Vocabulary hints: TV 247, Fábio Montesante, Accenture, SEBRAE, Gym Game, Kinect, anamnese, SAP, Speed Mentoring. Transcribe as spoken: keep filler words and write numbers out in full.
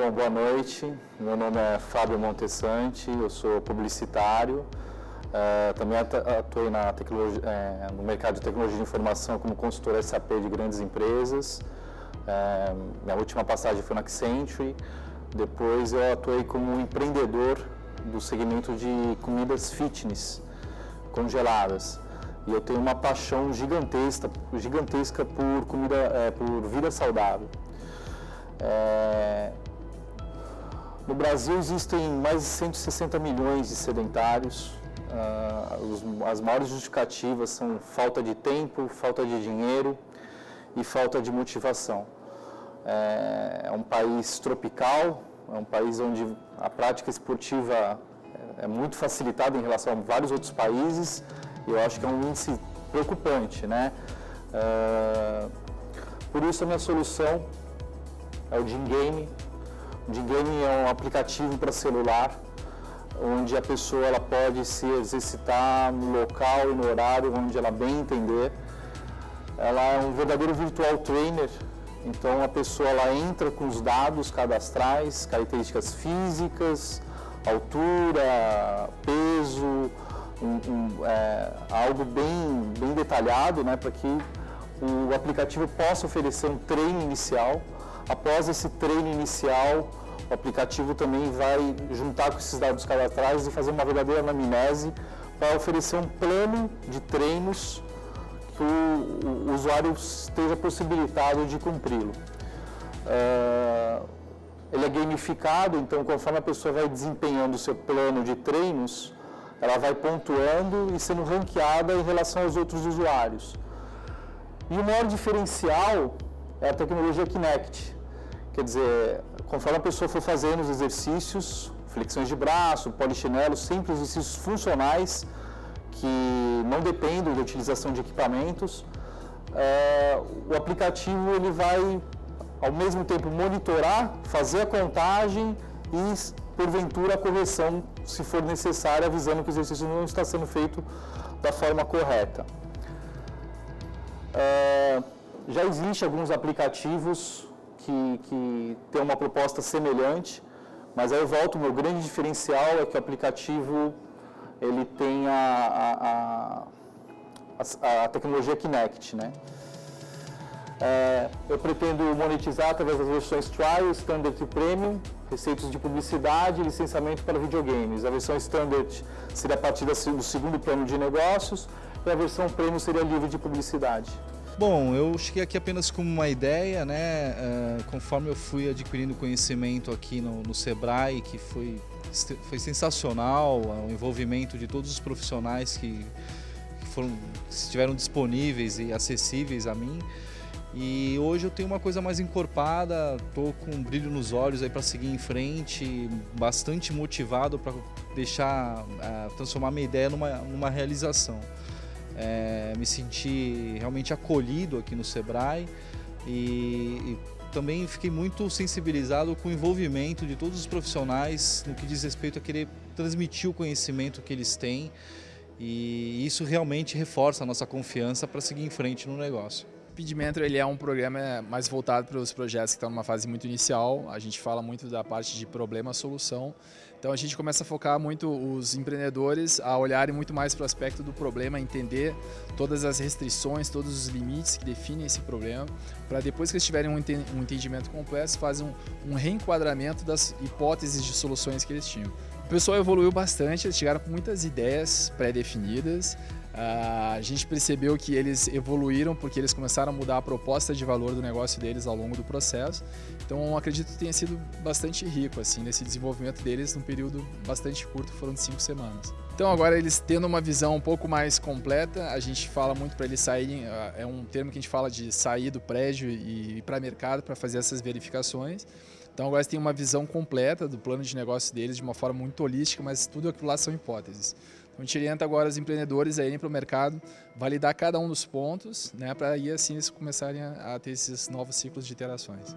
Bom, boa noite. Meu nome é Fábio Montesante, eu sou publicitário. Uh, também atuei na tecnologia, uh, no mercado de tecnologia de informação como consultor S A P de grandes empresas. Uh, minha última passagem foi na Accenture. Depois eu atuei como empreendedor do segmento de comidas fitness congeladas. E eu tenho uma paixão gigantesca, gigantesca por comida, é, por vida saudável. É... No Brasil existem mais de cento e sessenta milhões de sedentários. Ah, os, as maiores justificativas são falta de tempo, falta de dinheiro e falta de motivação. É, é um país tropical, é um país onde a prática esportiva é muito facilitada em relação a vários outros países. Eu acho que é um índice preocupante, né? Uh, por isso a minha solução é o Gym Game. O Gym Game é um aplicativo para celular, onde a pessoa ela pode se exercitar no local e no horário onde ela bem entender. Ela é um verdadeiro virtual trainer, então a pessoa ela entra com os dados cadastrais, características físicas, altura, peso, Um, um, é, algo bem, bem detalhado, né, para que o aplicativo possa oferecer um treino inicial. Após esse treino inicial, o aplicativo também vai juntar com esses dados cadastrais e fazer uma verdadeira anamnese para oferecer um plano de treinos que o, o usuário esteja possibilitado de cumpri-lo. É, ele é gamificado, então conforme a pessoa vai desempenhando o seu plano de treinos, ela vai pontuando e sendo ranqueada em relação aos outros usuários. E o maior diferencial é a tecnologia Kinect. Quer dizer, conforme a pessoa for fazendo os exercícios, flexões de braço, polichinelo, sempre exercícios funcionais que não dependem da utilização de equipamentos, é, o aplicativo ele vai, ao mesmo tempo, monitorar, fazer a contagem e, porventura, a correção, se for necessária, avisando que o exercício não está sendo feito da forma correta. É, já existem alguns aplicativos que, que têm uma proposta semelhante, mas aí eu volto, meu grande diferencial é que o aplicativo ele tem a, a, a, a tecnologia Kinect, né? É, eu pretendo monetizar através das versões Trial, Standard e Premium, receitas de publicidade e licenciamento para videogames. A versão Standard seria a partir do segundo plano de negócios e a versão Premium seria livre de publicidade. Bom, eu cheguei aqui apenas com uma ideia, né? Uh, conforme eu fui adquirindo conhecimento aqui no, no SEBRAE, que foi, foi sensacional, o envolvimento de todos os profissionais que, que foram, estiveram disponíveis e acessíveis a mim. E hoje eu tenho uma coisa mais encorpada, estou com um brilho nos olhos aí para seguir em frente, bastante motivado para deixar, uh, transformar minha ideia numa, numa realização. É, me senti realmente acolhido aqui no SEBRAE e, e também fiquei muito sensibilizado com o envolvimento de todos os profissionais no que diz respeito a querer transmitir o conhecimento que eles têm, e isso realmente reforça a nossa confiança para seguir em frente no negócio. Speed Mentor, ele é um programa mais voltado para os projetos que estão numa fase muito inicial. A gente fala muito da parte de problema-solução. Então a gente começa a focar muito os empreendedores a olharem muito mais para o aspecto do problema, entender todas as restrições, todos os limites que definem esse problema, para depois que eles tiverem um entendimento completo, fazem um, um reenquadramento das hipóteses de soluções que eles tinham. O pessoal evoluiu bastante, eles chegaram com muitas ideias pré-definidas. Uh, a gente percebeu que eles evoluíram porque eles começaram a mudar a proposta de valor do negócio deles ao longo do processo. Então, acredito que tenha sido bastante rico assim, nesse desenvolvimento deles num período bastante curto, foram de cinco semanas. Então, agora eles tendo uma visão um pouco mais completa, a gente fala muito para eles saírem, é um termo que a gente fala de sair do prédio e ir para o mercado para fazer essas verificações. Então, agora eles têm uma visão completa do plano de negócio deles de uma forma muito holística, mas tudo aquilo lá são hipóteses. Então, a gente orienta agora os empreendedores a irem para o mercado, validar cada um dos pontos, né, para aí assim eles começarem a, a ter esses novos ciclos de iterações.